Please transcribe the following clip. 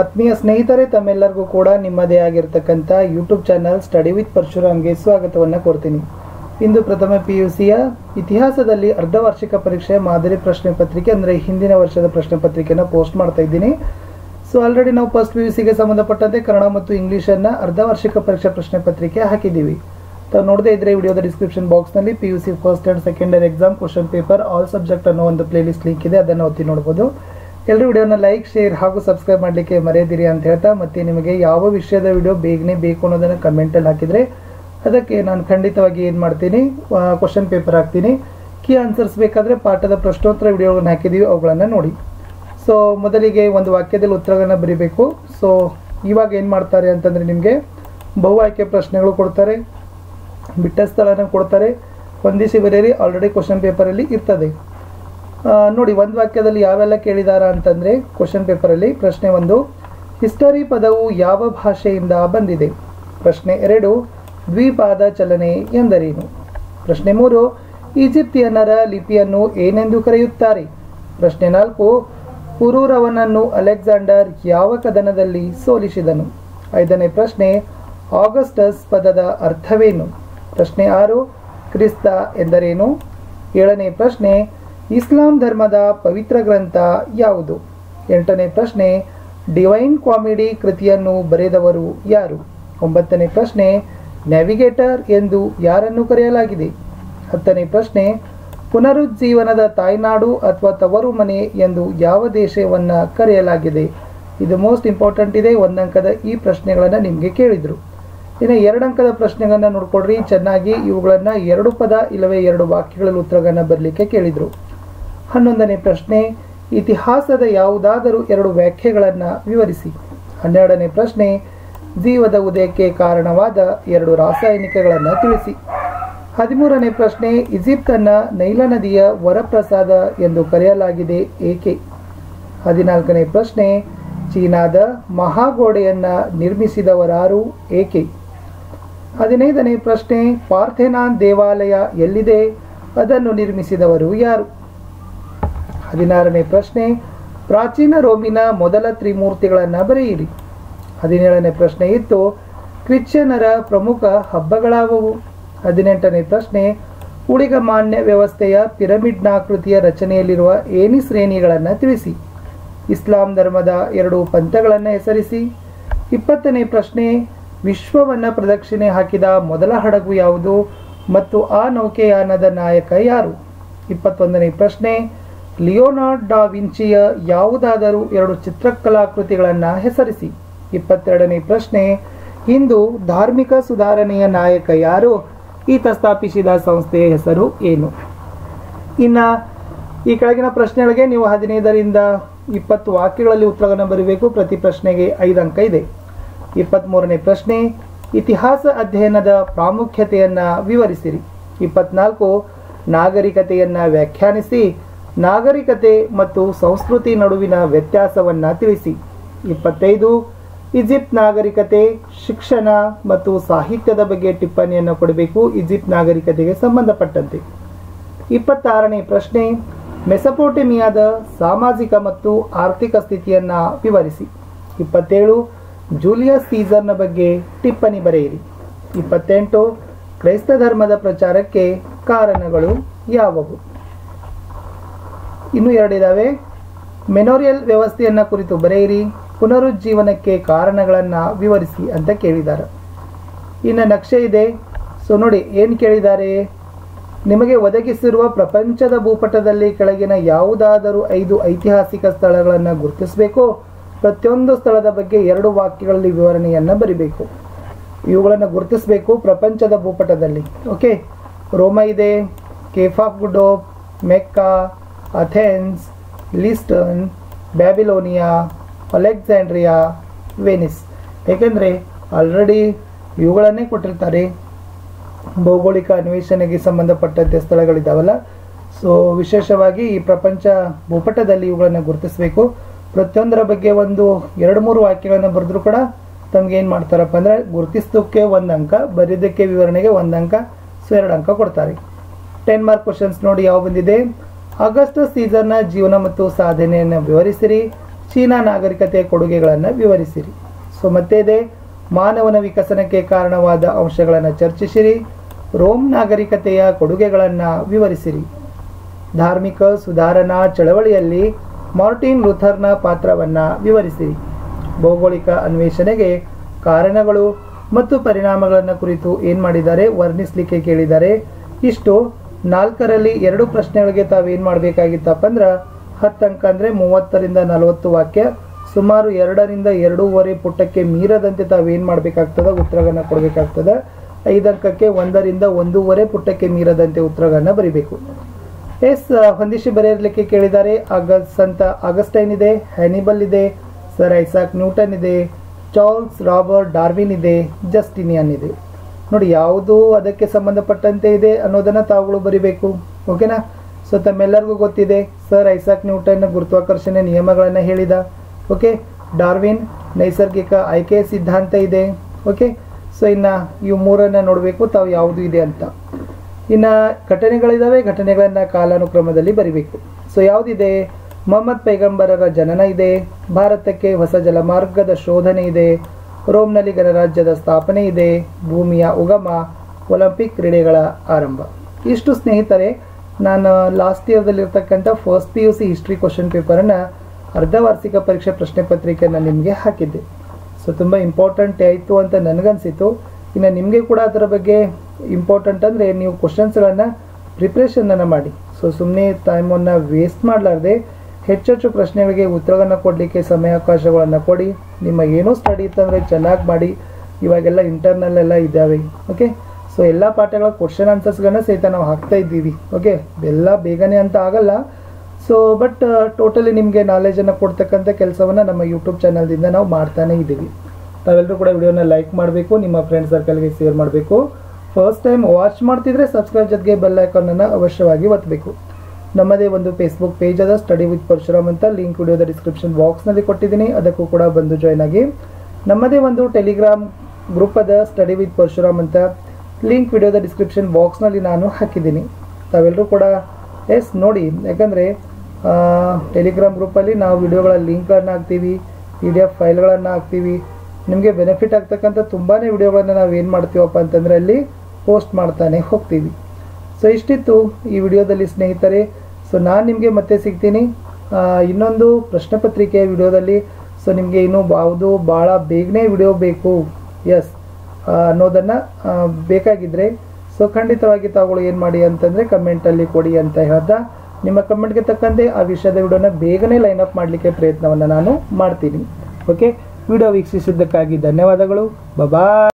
ಆತ್ಮೀಯ ಸ್ನೇಹಿತರೆ, ತಮ್ಮೆಲ್ಲರಿಗೂ ಕೂಡ ನಿಮ್ಮದೇ ಆಗಿರತಕ್ಕಂತ ಯೂಟ್ಯೂಬ್ ಚಾನೆಲ್ ಸ್ಟಡಿ ವಿತ್ ಪರಶುರಾಮ್ಗೆ ಸ್ವಾಗತವನ್ನು ಕೋರ್ತೀನಿ. ಇಂದು ಪ್ರಥಮ PUC ಯ ಇತಿಹಾಸದಲ್ಲಿ ಅರ್ಧವಾರ್ಷಿಕ ಪರೀಕ್ಷೆ ಮಾದರಿ ಪ್ರಶ್ನೆ ಪತ್ರಿಕೆ ಅಂದರೆ ಹಿಂದಿನ ವರ್ಷದ ಪ್ರಶ್ನೆ ಪತ್ರಿಕೆಯನ್ನು ಪೋಸ್ಟ್ ಮಾಡ್ತಾ ಇದ್ದೀನಿ. ಸೊ ಆಲ್ರೆಡಿ ನಾವು ಫಸ್ಟ್ PUC ಗೆ ಸಂಬಂಧಪಟ್ಟಂತೆ ಕನ್ನಡ ಮತ್ತು ಇಂಗ್ಲಿಷ್ ಅನ್ನು ಅರ್ಧವಾರ್ಷಿಕ ಪರೀಕ್ಷೆ ಪ್ರಶ್ನೆ ಪತ್ರಿಕೆ ಹಾಕಿದ್ದೀವಿ. ತಾವು ನೋಡದೇ ಇದ್ರೆ ವಿಡಿಯೋದ ಡಿಸ್ಕ್ರಿಪ್ಷನ್ ಬಾಕ್ಸ್ನಲ್ಲಿ PUC first and secondary exam question paper all subject ಅನ್ನೋ ಒಂದು ಪ್ಲೇಲಿಸ್ಟ್ ಲಿಂಕ್ ಇದೆ, ಅದನ್ನು ಒತ್ತಿ ನೋಡ್ಬೋದು. ಎಲ್ಲರೂ ವಿಡಿಯೋನ ಲೈಕ್, ಶೇರ್ ಹಾಗೂ ಸಬ್ಸ್ಕ್ರೈಬ್ ಮಾಡಲಿಕ್ಕೆ ಮರೆಯದಿರಿ ಅಂತ ಹೇಳ್ತಾ, ಮತ್ತೆ ನಿಮಗೆ ಯಾವ ವಿಷಯದ ವಿಡಿಯೋ ಬೇಗನೆ ಬೇಕು ಅನ್ನೋದನ್ನು ಕಮೆಂಟಲ್ಲಿ ಹಾಕಿದರೆ ಅದಕ್ಕೆ ನಾನು ಖಂಡಿತವಾಗಿ ಏನು ಮಾಡ್ತೀನಿ, ಕ್ವಶನ್ ಪೇಪರ್ ಹಾಕ್ತೀನಿ. ಕೀ ಆನ್ಸರ್ಸ್ ಬೇಕಾದರೆ ಪಾಠದ ಪ್ರಶ್ನೋತ್ತರ ವಿಡಿಯೋಗಳನ್ನು ಹಾಕಿದ್ದೀವಿ, ಅವುಗಳನ್ನು ನೋಡಿ. ಸೊ ಮೊದಲಿಗೆ ಒಂದು ವಾಕ್ಯದಲ್ಲಿ ಉತ್ತರಗಳನ್ನು ಬರೀಬೇಕು. ಸೊ ಇವಾಗ ಏನು ಮಾಡ್ತಾರೆ ಅಂತಂದರೆ ನಿಮಗೆ ಬಹು ಆಯ್ಕೆ ಪ್ರಶ್ನೆಗಳು ಕೊಡ್ತಾರೆ, ಬಿಟ್ಟ ಸ್ಥಳನ ಕೊಡ್ತಾರೆ, ಹೊಂದಿಸಿ ಬರೆಯಿರಿ. ಆಲ್ರೆಡಿ ಕ್ವಶನ್ ಪೇಪರಲ್ಲಿ ಇರ್ತದೆ. ನೋಡಿ, ಒಂದು ವಾಕ್ಯದಲ್ಲಿ ಯಾವೆಲ್ಲ ಕೇಳಿದಾರ ಅಂತಂದರೆ ಕ್ವಶನ್ ಪೇಪರಲ್ಲಿ ಪ್ರಶ್ನೆ ಒಂದು, ಹಿಸ್ಟರಿ ಪದವು ಯಾವ ಭಾಷೆಯಿಂದ ಬಂದಿದೆ? ಪ್ರಶ್ನೆ ಎರಡು, ದ್ವಿಪಾದ ಚಲನೆ ಎಂದರೇನು? ಪ್ರಶ್ನೆ ಮೂರು, ಈಜಿಪ್ತಿಯನ್ನರ ಲಿಪಿಯನ್ನು ಏನೆಂದು ಕರೆಯುತ್ತಾರೆ? ಪ್ರಶ್ನೆ ನಾಲ್ಕು, ಪುರೂರವನನ್ನು ಅಲೆಕ್ಸಾಂಡರ್ ಯಾವ ಕದನದಲ್ಲಿ ಸೋಲಿಸಿದನು? ಐದನೇ ಪ್ರಶ್ನೆ, ಆಗಸ್ಟಸ್ ಪದದ ಅರ್ಥವೇನು? ಪ್ರಶ್ನೆ ಆರು, ಕ್ರಿಸ್ತ ಎಂದರೇನು? ಏಳನೇ ಪ್ರಶ್ನೆ, ಇಸ್ಲಾಂ ಧರ್ಮದ ಪವಿತ್ರ ಗ್ರಂಥ ಯಾವುದು? ಎಂಟನೇ ಪ್ರಶ್ನೆ, ಡಿವೈನ್ ಕಾಮಿಡಿ ಕೃತಿಯನ್ನು ಬರೆದವರು ಯಾರು? ಒಂಬತ್ತನೇ ಪ್ರಶ್ನೆ, ನ್ಯಾವಿಗೇಟರ್ ಎಂದು ಯಾರನ್ನು ಕರೆಯಲಾಗಿದೆ? ಹತ್ತನೇ ಪ್ರಶ್ನೆ, ಪುನರುಜ್ಜೀವನದ ತಾಯ್ನಾಡು ಅಥವಾ ತವರು ಮನೆ ಎಂದು ಯಾವ ದೇಶವನ್ನು ಕರೆಯಲಾಗಿದೆ? ಇದು ಮೋಸ್ಟ್ ಇಂಪಾರ್ಟೆಂಟ್ ಇದೆ. ಒಂದು ಅಂಕದ ಈ ಪ್ರಶ್ನೆಗಳನ್ನು ನಿಮಗೆ ಕೇಳಿದರು. ಇನ್ನು ಎರಡು ಅಂಕದ ಪ್ರಶ್ನೆಗಳನ್ನು ನೋಡ್ಕೊಡ್ರಿ ಚೆನ್ನಾಗಿ. ಇವುಗಳನ್ನು ಎರಡು ಪದ ಇಲ್ಲವೇ ಎರಡು ವಾಕ್ಯಗಳಲ್ಲಿ ಉತ್ತರಗಳನ್ನು ಬರಲಿಕ್ಕೆ ಕೇಳಿದರು. ಹನ್ನೊಂದನೇ ಪ್ರಶ್ನೆ, ಇತಿಹಾಸದ ಯಾವುದಾದರೂ ಎರಡು ವ್ಯಾಖ್ಯೆಗಳನ್ನು ವಿವರಿಸಿ. ಹನ್ನೆರಡನೇ ಪ್ರಶ್ನೆ, ಜೀವದ ಉದಯಕ್ಕೆ ಕಾರಣವಾದ ಎರಡು ರಾಸಾಯನಿಕಗಳನ್ನು ತಿಳಿಸಿ. ಹದಿಮೂರನೇ ಪ್ರಶ್ನೆ, ಈಜಿಪ್ತನ್ನು ನೈಲ ನದಿಯ ವರಪ್ರಸಾದ ಎಂದು ಕರೆಯಲಾಗಿದೆ ಏಕೆ? ಹದಿನಾಲ್ಕನೇ ಪ್ರಶ್ನೆ, ಚೀನಾದ ಮಹಾಗೋಡೆಯನ್ನು ನಿರ್ಮಿಸಿದವರಾರು ಏಕೆ? ಹದಿನೈದನೇ ಪ್ರಶ್ನೆ, ಪಾರ್ಥೆನಾನ್ ದೇವಾಲಯ ಎಲ್ಲಿದೆ, ಅದನ್ನು ನಿರ್ಮಿಸಿದವರು ಯಾರು? ಹದಿನಾರನೇ ಪ್ರಶ್ನೆ, ಪ್ರಾಚೀನ ರೋಮಿನ ಮೊದಲ ತ್ರಿಮೂರ್ತಿಗಳನ್ನು ಬರೆಯಿರಿ. ಹದಿನೇಳನೇ ಪ್ರಶ್ನೆ ಇತ್ತು, ಕ್ರಿಶ್ಚಿಯನ್ನರ ಪ್ರಮುಖ ಹಬ್ಬಗಳಾವುವು? ಹದಿನೆಂಟನೇ ಪ್ರಶ್ನೆ, ಊಳಿಗಮಾನ್ಯ ವ್ಯವಸ್ಥೆಯ ಪಿರಮಿಡ್ನಾಕೃತಿಯ ರಚನೆಯಲ್ಲಿರುವ ಏನಿ ಶ್ರೇಣಿಗಳನ್ನು ತಿಳಿಸಿ. ಇಸ್ಲಾಂ ಧರ್ಮದ ಎರಡು ಪಂಥಗಳನ್ನು ಹೆಸರಿಸಿ. ಇಪ್ಪತ್ತನೇ ಪ್ರಶ್ನೆ, ವಿಶ್ವವನ್ನು ಪ್ರದಕ್ಷಿಣೆ ಹಾಕಿದ ಮೊದಲ ಹಡಗು ಯಾವುದು ಮತ್ತು ಆ ನೌಕೆಯಾನದ ನಾಯಕ ಯಾರು? ಇಪ್ಪತ್ತೊಂದನೇ ಪ್ರಶ್ನೆ, ಲಿಯೋನಾರ್ಡ್ ಡಾ ವಿಂಚಿಯ ಯಾವುದಾದರೂ ಎರಡು ಚಿತ್ರಕಲಾಕೃತಿಗಳನ್ನು ಹೆಸರಿಸಿ. ಇಪ್ಪತ್ತೆರಡನೇ ಪ್ರಶ್ನೆ, ಇಂದು ಧಾರ್ಮಿಕ ಸುಧಾರಣೆಯ ನಾಯಕ ಯಾರು? ಈತ ಸ್ಥಾಪಿಸಿದ ಸಂಸ್ಥೆಯ ಹೆಸರು ಏನು? ಇನ್ನು ಈ ಕೆಳಗಿನ ಪ್ರಶ್ನೆಗಳಿಗೆ ನೀವು 15 ರಿಂದ 20 ವಾಕ್ಯಗಳಲ್ಲಿ ಉತ್ತರವನ್ನು ಬರೀಬೇಕು. ಪ್ರತಿ ಪ್ರಶ್ನೆಗೆ 5 ಅಂಕ ಇದೆ. 23ನೇ ಪ್ರಶ್ನೆ, ಇತಿಹಾಸ ಅಧ್ಯಯನದ ಪ್ರಾಮುಖ್ಯತೆಯನ್ನು ವಿವರಿಸಿರಿ. 24, ನಾಗರಿಕತೆಯನ್ನು ವ್ಯಾಖ್ಯಾನಿಸಿ. ನಾಗರಿಕತೆ ಮತ್ತು ಸಂಸ್ಕೃತಿ ನಡುವಿನ ವ್ಯತ್ಯಾಸವನ್ನು ತಿಳಿಸಿ. 25, ಈಜಿಪ್ಟ್ ನಾಗರಿಕತೆ, ಶಿಕ್ಷಣ ಮತ್ತು ಸಾಹಿತ್ಯದ ಬಗ್ಗೆ ಟಿಪ್ಪಣಿಯನ್ನು ಕೊಡಬೇಕು ಈಜಿಪ್ಟ್ ನಾಗರಿಕತೆಗೆ ಸಂಬಂಧಪಟ್ಟಂತೆ. 26ನೇ ಪ್ರಶ್ನೆ, ಮೆಸಪೋಟೆಮಿಯಾದ ಸಾಮಾಜಿಕ ಮತ್ತು ಆರ್ಥಿಕ ಸ್ಥಿತಿಯನ್ನು ವಿವರಿಸಿ. 27, ಜೂಲಿಯಸ್ ಸೀಸರ್ನ ಬಗ್ಗೆ ಟಿಪ್ಪಣಿ ಬರೆಯಿರಿ. 28, ಕ್ರೈಸ್ತ ಧರ್ಮದ ಪ್ರಚಾರಕ್ಕೆ ಕಾರಣಗಳು ಯಾವುವು? ಇನ್ನೂ ಎರಡಿದ್ದಾವೆ. ಮೆಮೋರಿಯಲ್ ವ್ಯವಸ್ಥೆಯನ್ನು ಕುರಿತು ಬರೆಯಿರಿ. ಪುನರುಜ್ಜೀವನಕ್ಕೆ ಕಾರಣಗಳನ್ನು ವಿವರಿಸಿ ಅಂತ ಕೇಳಿದ್ದಾರೆ. ಇನ್ನು ನಕ್ಷೆ ಇದೆ. ಸೊ ನೋಡಿ ಏನು ಕೇಳಿದ್ದಾರೆ, ನಿಮಗೆ ಒದಗಿಸಿರುವ ಪ್ರಪಂಚದ ಭೂಪಟದಲ್ಲಿ ಕೆಳಗಿನ ಯಾವುದಾದರೂ 5 ಐತಿಹಾಸಿಕ ಸ್ಥಳಗಳನ್ನು ಗುರುತಿಸಬೇಕು. ಪ್ರತಿಯೊಂದು ಸ್ಥಳದ ಬಗ್ಗೆ 2 ವಾಕ್ಯಗಳಲ್ಲಿ ವಿವರಣೆಯನ್ನು ಬರಿಬೇಕು. ಇವುಗಳನ್ನು ಗುರುತಿಸಬೇಕು ಪ್ರಪಂಚದ ಭೂಪಟದಲ್ಲಿ. ಓಕೆ, ರೋಮ ಇದೆ, Cape of Good Hope, Mecca, Athens, Lisbon, Babylonia, Alexandria, Venice. ಏಕೆಂದರೆ ಆಲ್ರೆಡಿ ಇವುಗಳನ್ನೇ ಕೊಟ್ಟಿರ್ತಾರೆ. ಭೌಗೋಳಿಕ ಅನ್ವೇಷಣೆಗೆ ಸಂಬಂಧಪಟ್ಟಂತೆ ಸ್ಥಳಗಳಿದ್ದಾವಲ್ಲ, ಸೊ ವಿಶೇಷವಾಗಿ ಈ ಪ್ರಪಂಚ ಭೂಪಟದಲ್ಲಿ ಇವುಗಳನ್ನು ಗುರುತಿಸಬೇಕು. ಪ್ರತಿಯೊಂದರ ಬಗ್ಗೆ 1-2-3 ವಾಕ್ಯಗಳನ್ನು ಬರೆದರೂ ಕೂಡ ತಮಗೆ ಏನು ಮಾಡ್ತಾರಪ್ಪ ಅಂದರೆ ಗುರುತಿಸೋಕ್ಕೆ 1 ಅಂಕ, ಬರೆಯೋದಕ್ಕೆ ವಿವರಣೆಗೆ 1 ಅಂಕ, ಸೊ 2 ಅಂಕ ಕೊಡ್ತಾರೆ. 10 ಮಾರ್ಕ್ ಕ್ವಶನ್ಸ್ ನೋಡಿ ಯಾವ ಬಂದಿದೆ. ಆಗಸ್ಟಸ್ ಸೀಸರ್ನ ಜೀವನ ಮತ್ತು ಸಾಧನೆಯನ್ನು ವಿವರಿಸಿರಿ. ಚೀನಾ ನಾಗರಿಕತೆಯ ಕೊಡುಗೆಗಳನ್ನು ವಿವರಿಸಿರಿ. ಸೊ ಮತ್ತೆ ಇದೆ, ಮಾನವನ ವಿಕಸನಕ್ಕೆ ಕಾರಣವಾದ ಅಂಶಗಳನ್ನು ಚರ್ಚಿಸಿರಿ. ರೋಮ್ ನಾಗರಿಕತೆಯ ಕೊಡುಗೆಗಳನ್ನು ವಿವರಿಸಿರಿ. ಧಾರ್ಮಿಕ ಸುಧಾರಣಾ ಚಳವಳಿಯಲ್ಲಿ ಮಾರ್ಟಿನ್ ಲೂಥರ್ನ ಪಾತ್ರವನ್ನು ವಿವರಿಸಿರಿ. ಭೌಗೋಳಿಕ ಅನ್ವೇಷಣೆಗೆ ಕಾರಣಗಳು ಮತ್ತು ಪರಿಣಾಮಗಳನ್ನು ಕುರಿತು ಏನು ಮಾಡಿದ್ದಾರೆ, ವರ್ಣಿಸಲಿಕ್ಕೆ ಕೇಳಿದ್ದಾರೆ. ಇಷ್ಟು. 4ರಲ್ಲಿ 2 ಪ್ರಶ್ನೆಗಳಿಗೆ ತಾವೇನು ಮಾಡಬೇಕಾಗಿತ್ತಪ್ಪ ಅಂದ್ರೆ 10 ಅಂಕ ಅಂದರೆ 30ರಿಂದ 40 ವಾಕ್ಯ, ಸುಮಾರು 2ರಿಂದ 2.5 ಪುಟಕ್ಕೆ ಮೀರದಂತೆ ತಾವೇನು ಮಾಡಬೇಕಾಗ್ತದೆ, ಉತ್ತರಗಳನ್ನು ಕೊಡಬೇಕಾಗ್ತದೆ. 5 ಅಂಕಕ್ಕೆ 1ರಿಂದ 1.5 ಪುಟಕ್ಕೆ ಮೀರದಂತೆ ಉತ್ತರಗಳನ್ನು ಬರೀಬೇಕು. ಎಸ್ ಹೊಂದಿಸಿ ಬರೆಯಲಿಕ್ಕೆ ಕೇಳಿದ್ದಾರೆ. ಸಂತ ಆಗಸ್ಟೈನ್ ಇದೆ, ಹ್ಯಾನಿಬಲ್ ಇದೆ, ಸರ್ ಐಸಾಕ್ ನ್ಯೂಟನ್ ಇದೆ, ಚಾರ್ಲ್ಸ್ ರಾಬರ್ಟ್ ಡಾರ್ವಿನ್ ಇದೆ, ಜಸ್ಟಿನಿಯನ್ ಇದೆ. ನೋಡಿ, ಯಾವುದು ಅದಕ್ಕೆ ಸಂಬಂಧಪಟ್ಟಂತೆ ಇದೆ ಅನ್ನೋದನ್ನು ತಾವುಗಳು ಬರಿಬೇಕು. ಓಕೆನಾ? ಸೊ ತಮ್ಮೆಲ್ಲರಿಗೂ ಗೊತ್ತಿದೆ, ಸರ್ ಐಸಾಕ್ ನ್ಯೂಟನ್ ಗುರುತ್ವಾಕರ್ಷಣೆ ನಿಯಮಗಳನ್ನು ಹೇಳಿದ. ಓಕೆ, ಡಾರ್ವಿನ್ ನೈಸರ್ಗಿಕ ಆಯ್ಕೆ ಸಿದ್ಧಾಂತ ಇದೆ. ಓಕೆ, ಸೊ ಇನ್ನು ಇವು 3ಅನ್ನು ನೋಡಬೇಕು ತಾವು ಯಾವುದು ಇದೆ ಅಂತ. ಇನ್ನು ಘಟನೆಗಳಿದ್ದಾವೆ, ಘಟನೆಗಳನ್ನು ಕಾಲಾನುಕ್ರಮದಲ್ಲಿ ಬರಿಬೇಕು. ಸೊ ಯಾವುದಿದೆ, ಮೊಹಮ್ಮದ್ ಪೈಗಂಬರರ ಜನನ ಇದೆ, ಭಾರತಕ್ಕೆ ಹೊಸ ಜಲಮಾರ್ಗದ ಶೋಧನೆ ಇದೆ, ರೋಮ್ನಲ್ಲಿ ಗಣರಾಜ್ಯದ ಸ್ಥಾಪನೆ ಇದೆ, ಭೂಮಿಯ ಉಗಮ, ಒಲಿಂಪಿಕ್ ಕ್ರೀಡೆಗಳ ಆರಂಭ. ಇಷ್ಟು ಸ್ನೇಹಿತರೆ, ನಾನು ಲಾಸ್ಟ್ ಇಯರ್ದಲ್ಲಿರ್ತಕ್ಕಂಥ ಫಸ್ಟ್ PUC ಹಿಸ್ಟ್ರಿ ಕ್ವಶನ್ ಪೇಪರನ್ನು ಅರ್ಧವಾರ್ಷಿಕ ಪರೀಕ್ಷೆ ಪ್ರಶ್ನೆ ಪತ್ರಿಕೆಯನ್ನು ನಿಮಗೆ ಹಾಕಿದ್ದೆ. ಸೊ ತುಂಬ ಇಂಪಾರ್ಟೆಂಟ್ ಆಯಿತು ಅಂತ ನನಗನ್ಸಿತು. ಇನ್ನು ನಿಮಗೆ ಕೂಡ ಅದರ ಬಗ್ಗೆ ಇಂಪಾರ್ಟೆಂಟ್ ಅಂದರೆ ನೀವು ಕ್ವಶನ್ಸ್ಗಳನ್ನು ಪ್ರಿಪ್ರೇಷನನ್ನು ಮಾಡಿ. ಸೊ ಸುಮ್ಮನೆ ಟೈಮನ್ನು ವೇಸ್ಟ್ ಮಾಡಲಾರ್ದೆ ಹೆಚ್ಚೆಚ್ಚು ಪ್ರಶ್ನೆಗಳಿಗೆ ಉತ್ತರಗಳನ್ನು ಕೊಡಲಿಕ್ಕೆ ಸಮಯಾವಕಾಶಗಳನ್ನು ಕೊಡಿ. ನಿಮ್ಮ ಏನೋ ಸ್ಟಡಿ ಇತ್ತಂದರೆ ಚೆನ್ನಾಗಿ ಮಾಡಿ. ಇವಾಗೆಲ್ಲ ಇಂಟರ್ನಲ್ ಎಲ್ಲ ಇದ್ದಾವೆ. ಓಕೆ, ಸೊ ಎಲ್ಲ ಪಾಠಗಳ ಕ್ವಶನ್ ಆನ್ಸರ್ಸ್ಗಳನ್ನ ಸಹಿತ ನಾವು ಹಾಕ್ತಾ ಇದ್ದೀವಿ. ಓಕೆ, ಎಲ್ಲ ಬೇಗನೆ ಅಂತ ಆಗಲ್ಲ. ಸೊ ಬಟ್ ಟೋಟಲಿ ನಿಮಗೆ ನಾಲೆಜನ್ನು ಕೊಡ್ತಕ್ಕಂಥ ಕೆಲಸವನ್ನು ನಮ್ಮ ಯೂಟ್ಯೂಬ್ ಚಾನಲ್ದಿಂದ ನಾವು ಮಾಡ್ತಾನೇ ಇದ್ದೀವಿ. ತಾವೆಲ್ಲರೂ ಕೂಡ ವಿಡಿಯೋನ ಲೈಕ್ ಮಾಡಬೇಕು, ನಿಮ್ಮ ಫ್ರೆಂಡ್ ಸರ್ಕಲ್ಗೆ ಶೇರ್ ಮಾಡಬೇಕು. ಫಸ್ಟ್ ಟೈಮ್ ವಾಚ್ ಮಾಡ್ತಿದ್ರೆ ಸಬ್ಸ್ಕ್ರೈಬ್ ಜೊತೆಗೆ ಬೆಲ್ ಐಕಾನನ್ನು ಅವಶ್ಯವಾಗಿ ಒತ್ತಬೇಕು. ನಮ್ಮದೇ ಒಂದು ಫೇಸ್ಬುಕ್ ಪೇಜ್ ಅದ, ಸ್ಟಡಿ ವಿತ್ ಪರಶುರಾಮ್ ಅಂತ. ಲಿಂಕ್ ವಿಡಿಯೋದ ಡಿಸ್ಕ್ರಿಪ್ಷನ್ ಬಾಕ್ಸ್ನಲ್ಲಿ ಕೊಟ್ಟಿದ್ದೀನಿ, ಅದಕ್ಕೂ ಕೂಡ ಬಂದು ಜಾಯ್ನ್ ಆಗಿ. ನಮ್ಮದೇ ಒಂದು ಟೆಲಿಗ್ರಾಮ್ ಗ್ರೂಪ್ ಅದ, ಸ್ಟಡಿ ವಿತ್ ಪರಶುರಾಮ್ ಅಂತ. ಲಿಂಕ್ ವಿಡಿಯೋದ ಡಿಸ್ಕ್ರಿಪ್ಷನ್ ಬಾಕ್ಸ್ನಲ್ಲಿ ನಾನು ಹಾಕಿದ್ದೀನಿ. ತಾವೆಲ್ಲರೂ ಕೂಡ ಎಸ್ ನೋಡಿ, ಯಾಕಂದರೆ ಟೆಲಿಗ್ರಾಮ್ ಗ್ರೂಪಲ್ಲಿ ನಾವು ವಿಡಿಯೋಗಳ ಲಿಂಕ್ಗಳನ್ನು ಹಾಕ್ತೀವಿ, PDF ಫೈಲ್ಗಳನ್ನು ಹಾಕ್ತೀವಿ. ನಿಮಗೆ ಬೆನಿಫಿಟ್ ಆಗ್ತಕ್ಕಂಥ ತುಂಬಾ ವಿಡಿಯೋಗಳನ್ನು ನಾವು ಏನು ಮಾಡ್ತೀವಪ್ಪ ಅಂತಂದರೆ ಅಲ್ಲಿ ಪೋಸ್ಟ್ ಮಾಡ್ತಾನೆ ಹೋಗ್ತೀವಿ. ಸೊ ಇಷ್ಟಿತ್ತು ಈ ವಿಡಿಯೋದಲ್ಲಿ ಸ್ನೇಹಿತರೆ. ಸೊ ನಾನು ನಿಮಗೆ ಮತ್ತೆ ಸಿಗ್ತೀನಿ ಇನ್ನೊಂದು ಪ್ರಶ್ನೆ ಪತ್ರಿಕೆಯ ವಿಡಿಯೋದಲ್ಲಿ. ಸೊ ನಿಮಗೆ ಇನ್ನೂ ಯಾವುದು ಭಾಳ ಬೇಗನೆ ವಿಡಿಯೋ ಬೇಕು ಅನ್ನೋದನ್ನು ಬೇಕಾಗಿದ್ದರೆ ಸೊ ಖಂಡಿತವಾಗಿ ತಾವುಗಳು ಏನು ಮಾಡಿ ಅಂತಂದರೆ ಕಮೆಂಟಲ್ಲಿ ಕೊಡಿ ಅಂತ ಹೇಳ್ತಾ, ನಿಮ್ಮ ಕಮೆಂಟ್ಗೆ ತಕ್ಕಂತೆ ಆ ವಿಷಯದ ವಿಡಿಯೋನ ಬೇಗನೆ ಲೈನಪ್ ಮಾಡಲಿಕ್ಕೆ ಪ್ರಯತ್ನವನ್ನು ನಾನು ಮಾಡ್ತೀನಿ. ಓಕೆ, ವಿಡಿಯೋ ವೀಕ್ಷಿಸಿದ್ದಕ್ಕಾಗಿ ಧನ್ಯವಾದಗಳು. ಬಾಯ್.